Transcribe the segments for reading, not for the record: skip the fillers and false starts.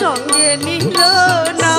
সঙ্গে নিল না।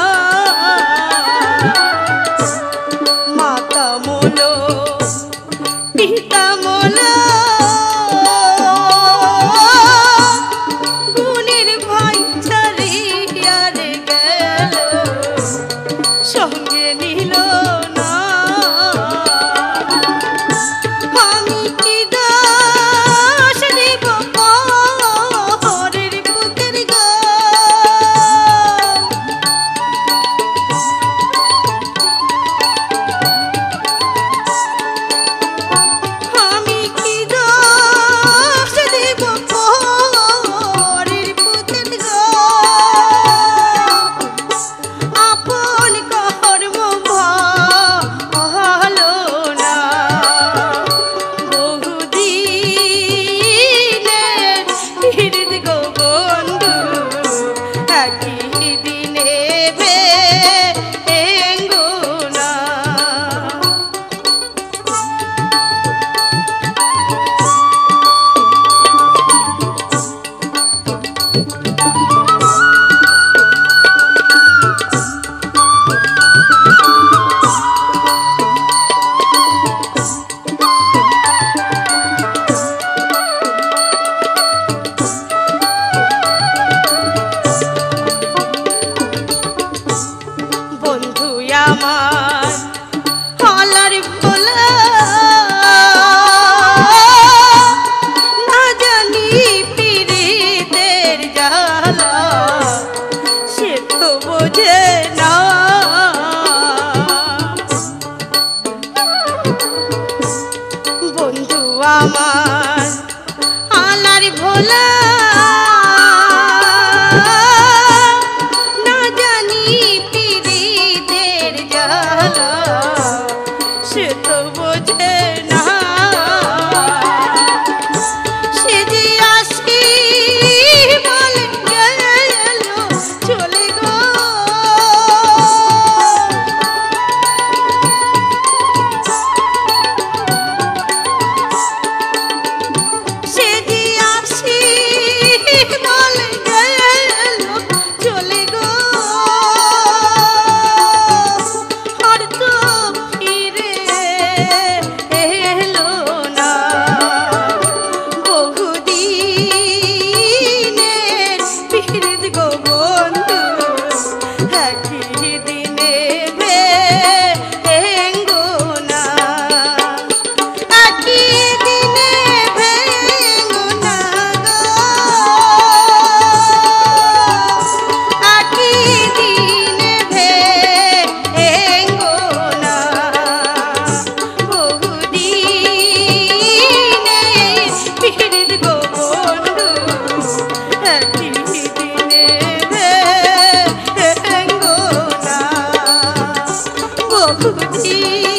আমার আলার ভোলা না জানি পীড়িতের জ্বালা সে তো বোঝে না সে যে আসি বলে গেল চলে গো खुशी